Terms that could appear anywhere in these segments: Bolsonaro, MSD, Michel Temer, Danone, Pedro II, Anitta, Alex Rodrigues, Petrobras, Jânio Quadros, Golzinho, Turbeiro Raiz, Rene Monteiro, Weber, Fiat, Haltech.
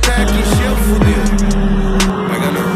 Haltech, encheu, fudeu. Pega não.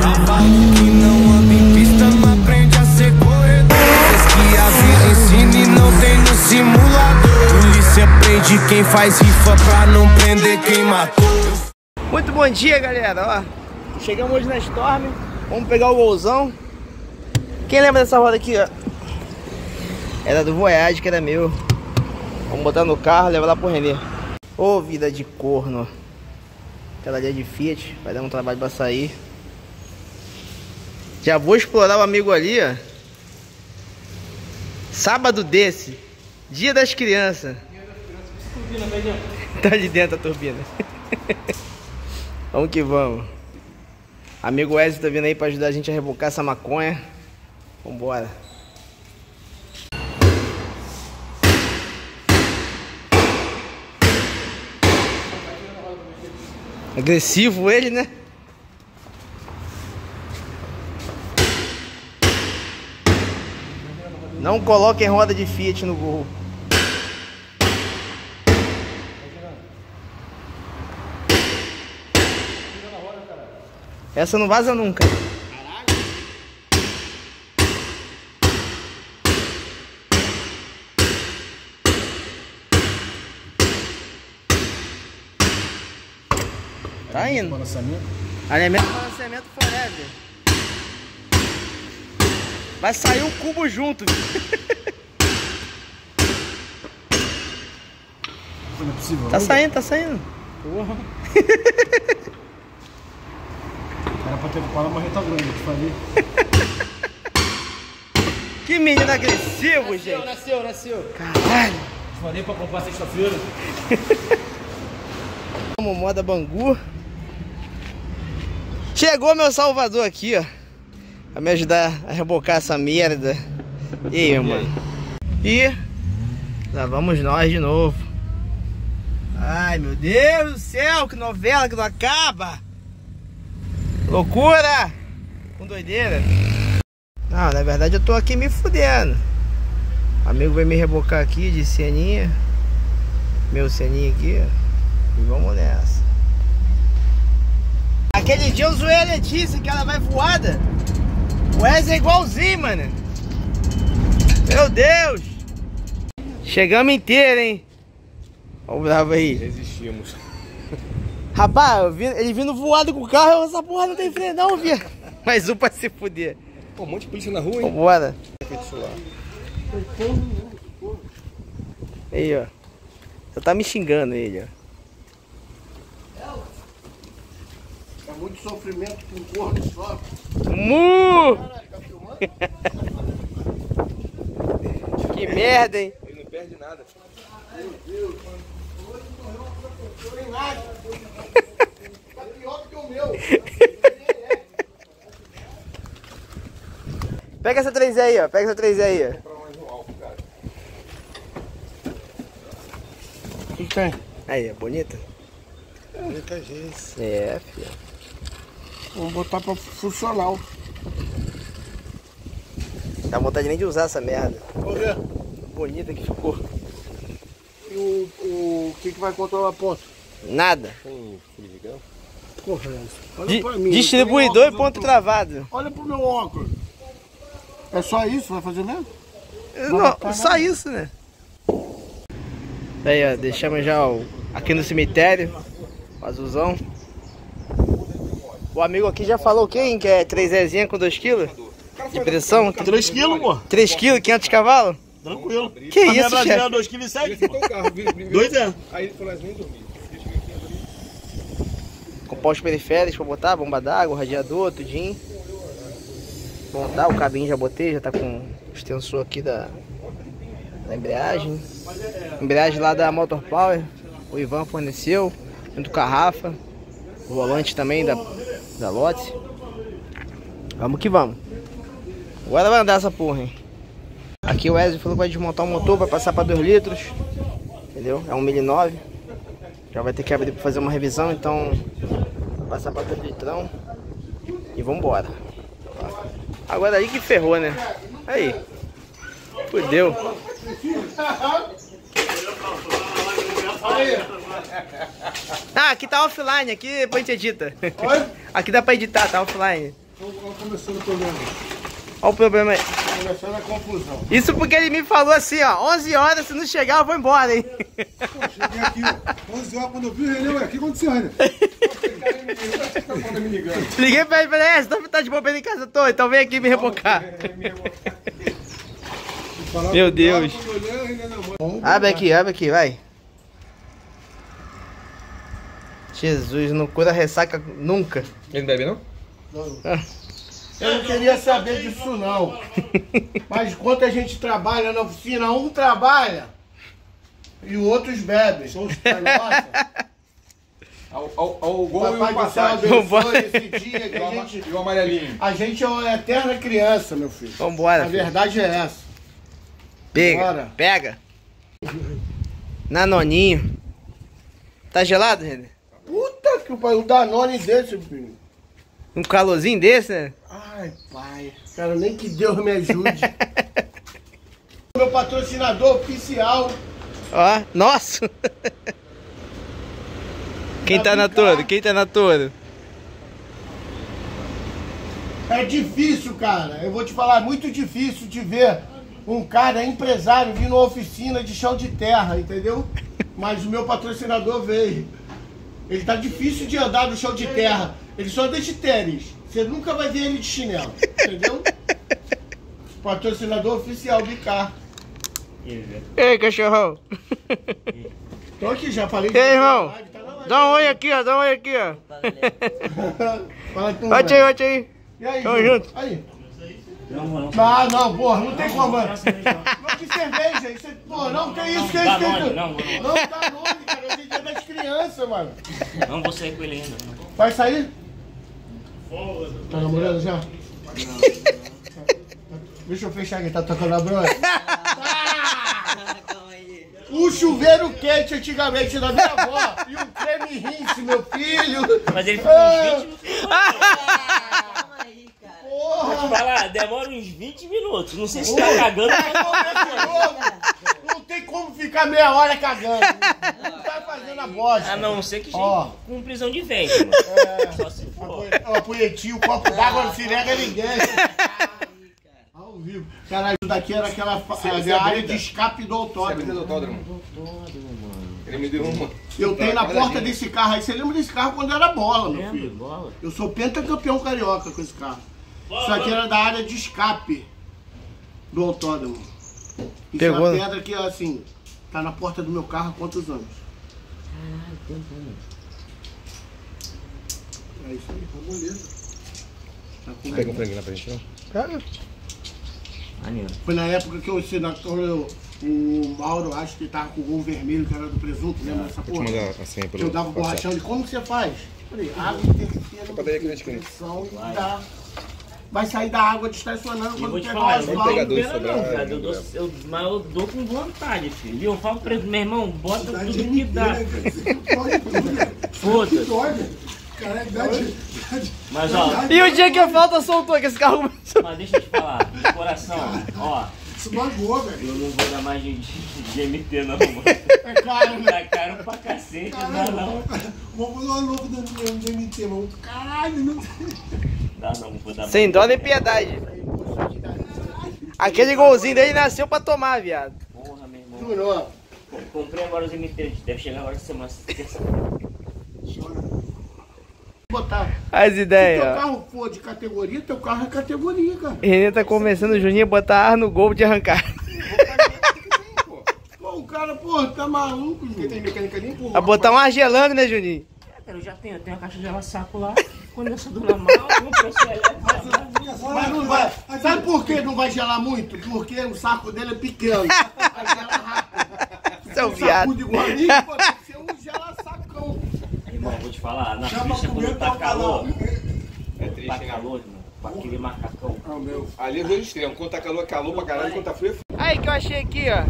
Cavalo que não anda em pista, não aprende a ser corredor. Diz que a vida ensina e não tem no simulador. Polícia prende quem faz rifa pra não prender quem matou. Muito bom dia, galera. Ó, chegamos hoje na Storm. Vamos pegar o golzão. Quem lembra dessa roda aqui, ó? Era do Voyage, que era meu. Vamos botar no carro e levar lá pro Renê. Ô, vida de corno. Aquela ali é de Fiat. Vai dar um trabalho pra sair. Já vou explorar o amigo ali, ó. Sábado desse. Dia das crianças. Turbina, tá de dentro a turbina. Vamos que vamos. Amigo Wesley tá vindo aí pra ajudar a gente a rebocar essa maconha. Vambora. Agressivo ele, né? Não coloquem roda de Fiat no gol. Essa não vaza nunca. Tá indo. Balanceamento. Alimento, balanceamento forever. Vai sair um cubo junto. Não é possível. Tá saindo, tá saindo. Porra. Era pra ter parado, mas tá grande, eu te falei. Que menino agressivo, nasceu, gente. Nasceu. Caralho. Te falei pra comprar sexta-feira. Vamos, moda Bangu. Chegou meu salvador aqui, ó, pra me ajudar a rebocar essa merda. E aí, mano? E lá vamos nós de novo. Ai, meu Deus do céu, que novela que não acaba. Loucura. Com doideira. Não, na verdade eu tô aqui me fudendo. O amigo veio me rebocar aqui de ceninha. Meu ceninho aqui, ó. E vamos nessa. Aquele dia eu zoei a Letícia, que ela vai voada. O Wesley é igualzinho, mano. Meu Deus. Chegamos inteiro, hein. Olha o bravo aí. Resistimos. Rapaz, ele vindo voado com o carro, eu, essa porra não tem freio não, vi. Mais um pra se fuder. Pô, um monte de polícia na rua, hein. Vambora. Aí, ó. Só tá me xingando ele, ó. Muito sofrimento com o corno só. Que merda, hein? Ele não perde nada. Meu Deus, mano. Hoje morreu um professor em nada. Tá pior que o meu. Pega essa 3 aí, ó. Vou comprar mais um alvo, cara. O que tem? Aí, é bonita? É, bonita, gente. É, filho. Vou botar pra funcional. Dá vontade nem de usar essa merda. Olha. Bonita que ficou. E o que vai controlar a ponta? Nada. Porra, olha pra mim. Distribuidor e ponto travado. Olha pro meu óculos. É só isso? Vai fazer mesmo? Não, só isso, né? Aí, ó, deixamos já aqui no cemitério. O azulzão. O amigo aqui já falou quem que é 3Ezinha com 2kg de pressão? 3kg, pô. 3kg, 500 cavalos? Tranquilo. Que a isso, chefe? A minha brasileira 2,7 kg. 2 é. Aí ele falou assim, nem dormi. Comprar os periféricos pra botar, bomba d'água, radiador, tudinho. Montar o cabinho já botei, já tá com o extensor aqui da embreagem. Embreagem lá da Motor Power. O Ivan forneceu, junto com a Rafa. O volante também da lote. Vamos que vamos. Agora vai andar essa porra, hein. Aqui o Wesley falou que vai desmontar o motor, vai passar pra 2 litros. Entendeu? É um 1.9. Já vai ter que abrir pra fazer uma revisão, então vai passar pra 2 litrão. E vambora. Agora aí que ferrou, né? Aí. Fudeu. Ah, aqui tá offline, aqui depois a gente edita. Oi? Aqui dá pra editar, tá offline. Olha começando o problema. Olha o problema aí. Começando a confusão. Isso porque ele me falou assim, ó, 11 horas, se não chegar eu vou embora, hein. Pô, cheguei aqui, ó, 11 horas, quando eu vi o René, ué, o que aconteceu, René? Liguei pra ele e falei, é, você tá de bobeira em casa toda, então vem aqui me rebocar. Meu Deus. Abre aqui, vai. Jesus, não cura ressaca nunca. Ele não bebe, não? Não. Ah. Eu não queria saber disso, não. Mas enquanto a gente trabalha na oficina, um trabalha e outros bebem. São os pelosas. Ao gol e ao passado. E o amarelinho. A gente é uma eterna criança, meu filho. Vambora. A verdade é essa. Pega, bora. Pega. Nanoninho. Tá gelado, René? Puta que pariu, um Danone desse, filho. Um calorzinho desse, né? Ai, pai. Cara, nem que Deus me ajude. Meu patrocinador oficial. Ó, nosso. Quem tá na Toro? Quem tá na Toro? É difícil, cara. Eu vou te falar, é muito difícil de ver um cara empresário vir numa oficina de chão de terra, entendeu? Mas o meu patrocinador veio. Ele tá difícil de andar no chão de terra. Ele só anda de tênis. Você nunca vai ver ele de chinelo, entendeu? Patrocinador oficial de cá. Ei, cachorrão. Tô aqui, já falei. Ei, irmão. Live, tá live. Dá um oi aqui, ó. Dá um oi aqui, ó. Fala com bate aí, bate aí. E aí, tamo junto. Aí. Ah, não, porra, não tem como. Não tem cerveja, isso é, porra, não tem isso que a gente tem. Não, dá nome, cara, hoje é dia das crianças, mano. Não vou sair com ele ainda. Vai sair? Tá namorando já? Deixa eu fechar aqui, tá tocando a bronha? Um chuveiro quente antigamente da minha avó e um creme rinse, meu filho. Mas ele ficou uns 20 falar, demora uns 20 minutos. Não sei se tá cagando. Não tem como ficar meia hora cagando. Não tá fazendo a bosta. A não ser que já com prisão de ventre, mano. É, só se for. Ó, punhetinho, copo d'água, não se nega ninguém. Ao vivo. Caralho, isso daqui era aquela área de escape do autódromo. Do autódromo. Ele me deu uma. Eu tenho na porta desse carro aí. Você lembra desse carro quando era bola, meu filho? Eu sou pentacampeão carioca com esse carro. Isso aqui era da área de escape do autódromo. Isso pegou, é uma pedra que, assim, tá na porta do meu carro há quantos anos? Caralho, quantos anos? É isso aí, tá moleza. Tá, pega um franguinho lá pra gente, não? Cara. Foi na época que eu ensinava, o Mauro, acho que tava com o gol vermelho, que era do presunto, lembra dessa porra? Assim, eu dava borrachão e como que você faz? Falei, água terceira, pressão e dá. Vai sair da água distacionando quando pegar as bolas. Eu dou com vontade, filho. Eu falo pra ele, meu irmão, bota tudo que dá. Foda-se. Mas ó. E o dia que a falta soltou que esse carro. Mas deixa eu te falar, de coração, ó. Isso magoou, velho. Eu não vou dar mais de GMT, não, mano. É caro, né? Tá caro pra cacete, não. Vamos lá novo dando de GMT, mano. Caralho, não tem. Não, sem dó nem piedade. Aquele golzinho dele nasceu pra tomar, viado. Porra, meu irmão. Jurou. Comprei agora os MT, deve chegar agora de semana. Botar. As ideias. Se teu carro for de categoria, teu carro é categoria, cara. René tá começando, Juninho, a botar ar no gol de arrancar. Pô, o cara, pô, tá maluco, Juninho. Tem mecânica nem porra. A botar um ar gelando, né, Juninho? É, cara, eu já tenho. Eu tenho a caixa de saco lá. Quando eu sou do normal, eu não posso gelar. Mas não vai. Sabe por que não vai gelar muito? Porque o saco dele é pequeno. Vai gelar rápido. Seu viado. O saco de guarda pode ser um gela sacão. Irmão, vou te falar. Na pista, quando tá calor. É triste, tá calor, irmão. Pra aquele macacão. Ah, meu. Ali é dois extremos. Quando tá calor, é calor pra caralho. Quando tá frio, é frio. Aí que eu achei aqui, ó.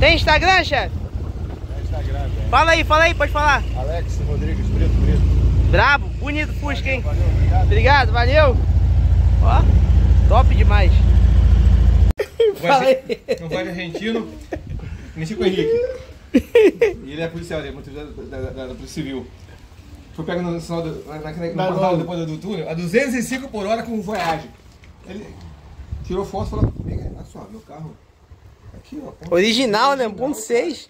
Tem Instagram, chefe? Tem Instagram, velho. Fala aí, pode falar. Alex Rodrigues, preto. Brabo, bonito Fusca, hein? Valeu, obrigado. Obrigado, valeu. Ó, top demais. Não vai argentino, nem Chico Henrique. E ele é policial, ele é da Polícia Civil. Foi pego no sinal portal depois do túnel, a 205 por hora com Voyage. Ele tirou foto e falou, olha só, meu carro aqui, ó. Original, né? 1.6.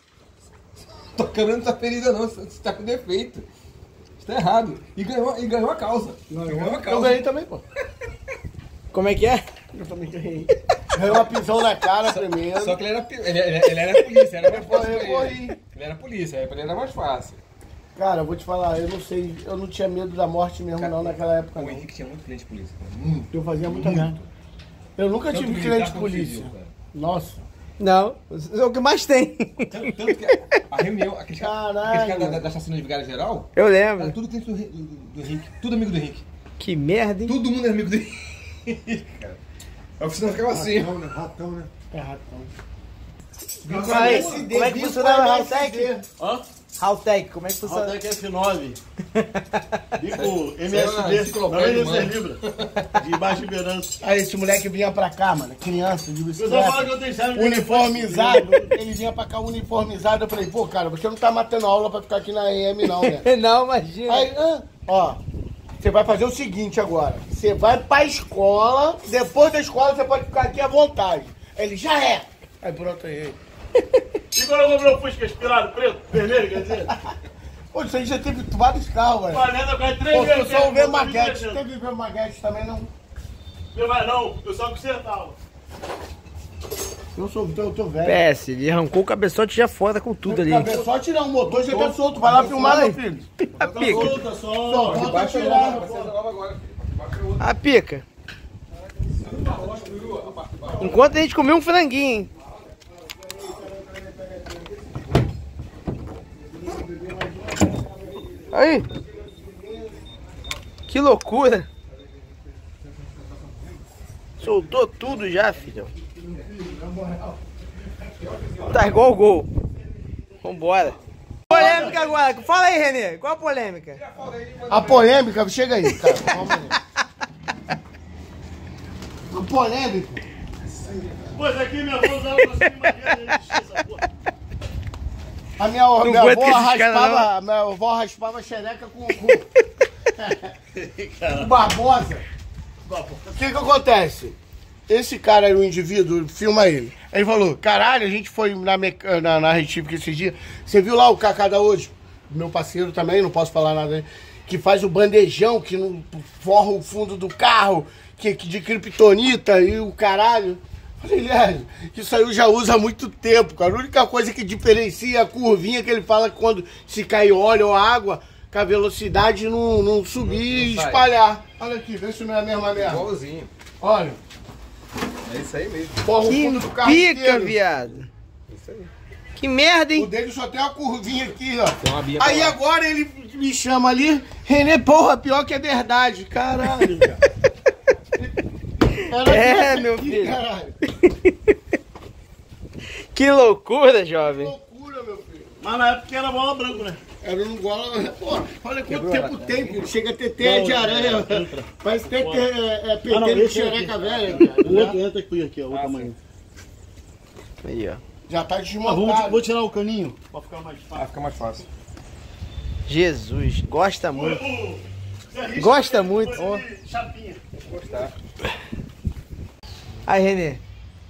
Tua câmera não tá ferida não, você tá com defeito. Isso tá errado. E ganhou a causa. Eu ganhei também, pô. Como é que é? Eu também ganhei. Ganhou uma pisão na cara primeiro. Só que ele era polícia, era mais fácil. Ele era polícia, aí pra ele era mais fácil. Cara, eu vou te falar, eu não sei, eu não tinha medo da morte mesmo, cara, não, naquela época. O Henrique tinha muito cliente de polícia. Muito. Eu fazia muita merda. Eu nunca tanto tive cliente de polícia. Físico, nossa. Não, é o que mais tem. Tanto que a reunião, aqueles caras da chacina de Vigário Geral. Eu lembro. Era tudo cliente do Henrique, tudo amigo do Henrique. Que merda, hein? Todo mundo é amigo do Henrique, cara. A oficina ficava assim. Ratão, né? Ratão, né? É ratão. Mas, como é que funcionava a Haltech? Hã? Haltech, como é que funciona? Haltech F9. Bico MSD, 96 libras. De baixa esperança. Aí esse moleque vinha pra cá, mano. Criança, de bicicleta. Uniformizado. Ele vinha pra cá uniformizado. Eu falei, pô, cara, você não tá matando aula pra ficar aqui na EM, não, né? Não, imagina. Aí, ó, você vai fazer o seguinte agora. Você vai pra escola. Depois da escola, você pode ficar aqui à vontade. Ele já é. Aí pronto, aí. E quando eu comprei o Fusca aspirado, preto, vermelho, quer dizer? Pô, isso aí já teve vários carros, velho. Planeta, vai 3 vezes. Só o Weber Maguete. Teve o Weber Maguete também, não? Não, eu só consertava. Eu sou o teu velho. PS, ele arrancou o cabeçote já fora com tudo ali. O cabeçote não, o motor já tá solto. Vai lá filmar, meu filho. A pica. Solta, solta. Solta, tirar. A pica. Enquanto a gente comeu um franguinho, hein? Aí, que loucura! Soltou tudo já, filho. Tá igual o gol. Vambora. Polêmica agora. Fala aí, Renê. Qual a polêmica? A polêmica, chega aí, cara. A polêmica. Pois aqui, minha avó usava essa porra. A minha avó raspava a xereca com Barbosa. O que acontece? Esse cara era um indivíduo, filma ele. Ele falou, caralho, a gente foi na retífica esses dias. Você viu lá o Cacá da hoje? Meu parceiro também, não posso falar nada. Que faz o bandejão, que não forra o fundo do carro, que de criptonita e o caralho. Isso aí eu já uso há muito tempo, cara. A única coisa que diferencia é a curvinha que ele fala que quando se cai óleo ou água, que a velocidade não subir e espalhar. Olha aqui, vê se não é a mesma merda. Igualzinho. Olha. É isso aí mesmo. Porra, que o fundo do carro pica, inteiro, viado. Isso aí. Que merda, hein? O dele só tem uma curvinha aqui, ó. Aí agora ele me chama ali, Renê, porra, pior que é verdade. Caralho, cara. É, meu filho. Caralho. Que loucura, jovem. Que loucura, meu filho. Mas na época era bola branca, né? Era um gola... Pô, olha quanto tempo tem, filho. Chega a ter teia de aranha. Faz teia de xereca velha. O outro entra aqui, ó. O tamanho. Aí, ó. Já tá desmontado. Vou tirar o caninho. Pra ficar mais fácil. Vai ficar mais fácil. Jesus, gosta muito. Gosta muito. Chapinha. Gostar. Aí, Renê,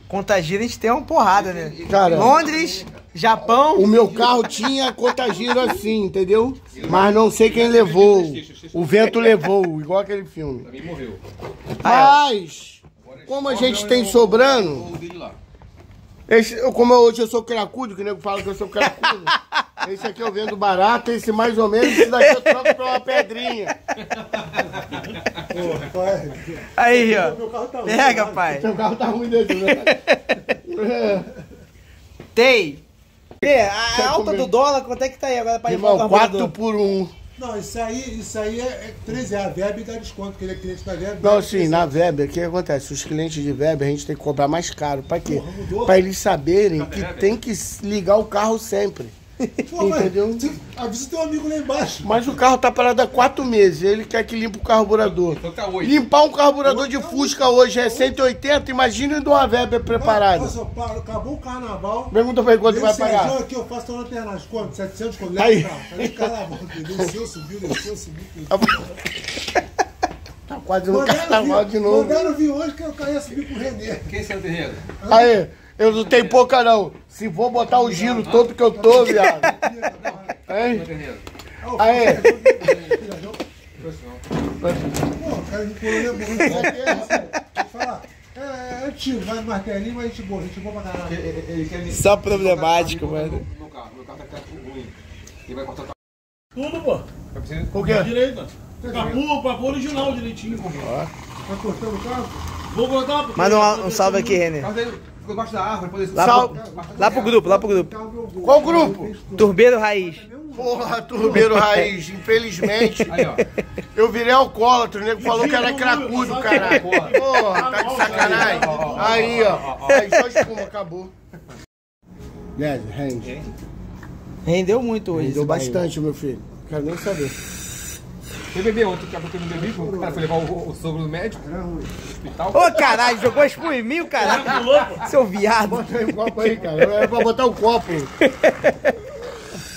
Contagiro a gente tem uma porrada, né? Cara, Londres, Japão... O meu carro tinha Contagiro assim, entendeu? Mas não sei quem levou. O vento levou, igual aquele filme. Também morreu. Mas, como a gente tem sobrando... Como hoje eu sou cracudo, que o nego fala que eu sou cracudo. Esse aqui eu vendo barato, esse mais ou menos, esse daqui eu troco pra uma pedrinha. Aí, ó. Meu carro tá ruim. Pega, pai. Seu carro tá ruim dentro, né? Tem. A alta do dólar, quanto é que tá aí agora pra ir pra o 4 por 1. Não, isso aí é 13. É a Weber dá desconto, porque ele é cliente da Weber. Não, sim, na Weber, o que acontece? Os clientes de Weber, a gente tem que cobrar mais caro. Pra quê? Pra eles saberem que tem que ligar o carro sempre. Pô, entendeu? Avisa teu amigo lá embaixo. Mas o carro tá parado há 4 meses. Ele quer que limpe o carburador. Então tá 8. Limpar um carburador de Fusca hoje é 180. Imagina de uma Weber preparada. Nossa, acabou o carnaval. Pergunta pra ele quanto vai pagar. Aqui eu faço toda a alternância. Quanto? 700? Quando leva o carro? Aí o carnaval. Desceu, subiu, desceu, subiu. Tá quase no carnaval de novo. Mandaram vir hoje que eu ia subir pro Rene. Quem é o Rene? Aí. Eu não tenho pouca não. Se vou botar o giro todo que eu tô, viado. Hein? Aê. Pô, cara de coronel é tio, vai no martelinho, mas a gente boa pra caralho. Só problemático, mano. Meu carro tá ficando ruim. Ele vai cortar tudo, pô. Por quê? Direita. Capô original direitinho. Tá cortando o carro? Vou cortar. Manda um salve aqui, Rene. Debaixo da árvore, depois desse... lá pro grupo. Qual grupo? Turbeiro Raiz. Porra, Turbeiro Raiz, infelizmente. Aí, ó. Eu virei alcoólatra, o nego falou que era cracudo, caralho. Porra, tá de sacanagem. Aí, ó. Aí só espuma, acabou. Rende. Rendeu muito hoje. Rendeu bastante, meu filho. Quero nem saber. Você bebeu ontem, que eu não bebi, o cara foi levar o sogro do médico, hospital. Ô, caralho, jogou espuma em mim, caralho. Seu viado. Bota aí o copo aí, cara. É pra botar o copo.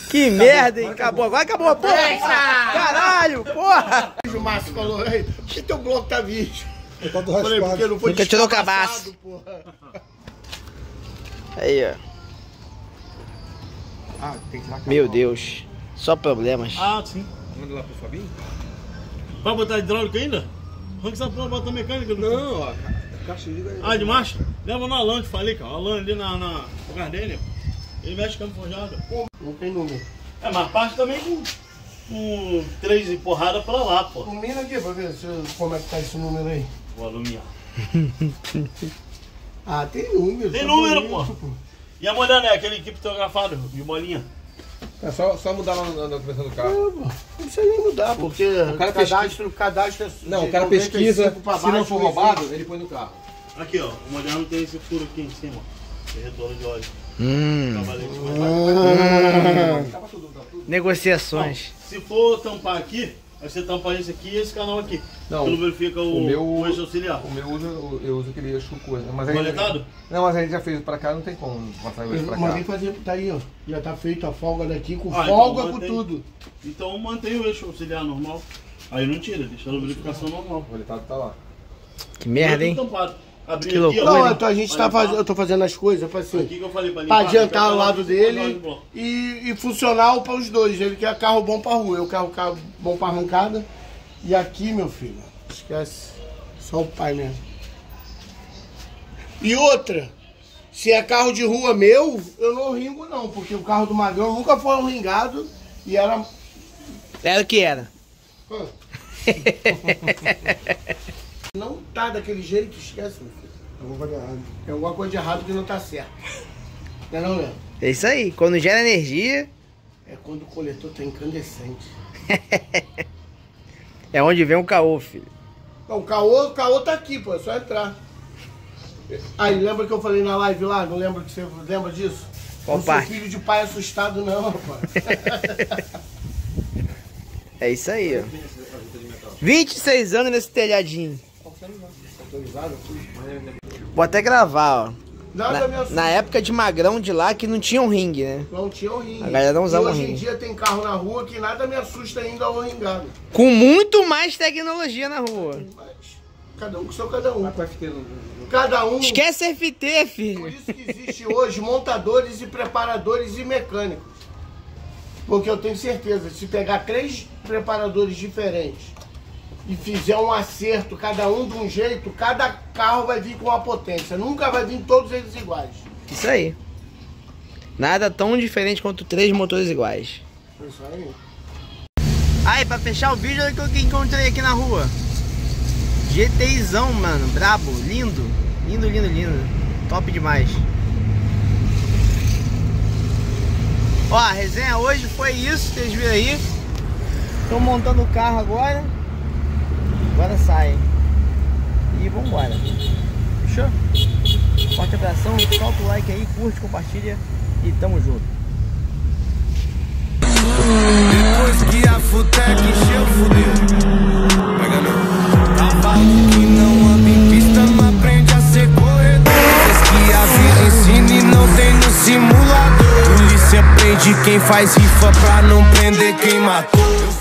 Que acabou, merda, hein? Acabou. Agora acabou a porra. Caralho, porra. O Márcio falou, ei, que teu bloco tá vídeo? Eu falei, porque não foi descabaçado. Porque tirou o cabaço. Aí, ó. Ah, tem que tirar. Meu Deus. Só problemas. Ah, sim. Manda lá pro Fabinho. Vai botar hidráulico ainda? Arranca essa prova, bota mecânica no... Não, ó, caixa de... Ah, de marcha? Leva no Alan, te falei, cara. O Alan ali na Gardênia. Ele mexe com a forjada. Não tem número. É, mas parte também com 3 empurradas pra lá, pô. Ilumina aqui pra ver como é que tá esse número aí. Vou alumiar. Ah, tem número. Tem número, pô. E a mulher, né? Aquele criptografado de bolinha. É só mudar na conversa do carro. Não precisa nem mudar, porque o cadastro é... Não, o cara pesquisa, baixo, se não for roubado, ele põe no carro. Aqui, ó, o moderno tem esse furo aqui em cima, ó. Retorno de óleo. Negociações. Não, se for tampar aqui, aí você tampa esse aqui e esse canal aqui. Não, pelo fica o eixo auxiliar. O meu eu uso aquele eixo coisa. Coletado? Não, mas a gente já fez pra cá, não tem como passar o eixo pra cá. Mas vem fazer, tá aí, ó. Já tá feito a folga daqui, com folga, então, com tudo. Então mantém o eixo auxiliar normal. Aí não tira, deixa a lubrificação normal. O coletado tá lá. Que merda, hein? Que loucura. Não, a gente tá fazendo, eu tô fazendo as coisas pra, assim, que eu falei pra adiantar o lado dele e funcional para os dois. Ele quer carro bom pra rua, eu quero carro bom pra arrancada. E aqui, meu filho, esquece, só o pai mesmo. E outra, se é carro de rua meu, eu não ringo não, porque o carro do Magrão nunca foi um ringado e era... Era o que era. Não tá daquele jeito, esquece, meu filho. É alguma coisa de errado que não tá certo. Não é não, Léo? É isso aí, quando gera energia... É quando o coletor tá incandescente. É onde vem o caô, filho. Não, o caô tá aqui, pô, é só entrar. Aí, lembra que eu falei na live lá? Não lembra que você lembra disso? Não sou filho de pai assustado não, rapaz. É isso aí, ó. 26 anos nesse telhadinho. Vou até gravar, ó. Na época de Magrão de lá que não tinha um ringue, né? Não tinha um ringue. A galera não usava um ringue. Hoje em dia tem carro na rua que nada me assusta ainda ao ringado. Com muito mais tecnologia na rua. Cada um com seu cada um. Cada um. Esquece FT, filho. Por isso que existe hoje montadores e preparadores e mecânicos. Porque eu tenho certeza, se pegar 3 preparadores diferentes e fizer um acerto, cada um de um jeito, cada carro vai vir com uma potência. Nunca vai vir todos eles iguais. Isso aí. Nada tão diferente quanto 3 motores iguais. Isso aí. Aí, pra fechar o vídeo, olha o que eu encontrei aqui na rua. GTIzão, mano. Brabo. Lindo. Lindo, lindo, lindo. Top demais. Ó, a resenha hoje foi isso, vocês viram aí. Tô montando o carro agora. Agora sai. E vambora. Fechou? Forte abração, solta o like aí, curte, compartilha e tamo junto. quem faz rifa pra não prender quem matou.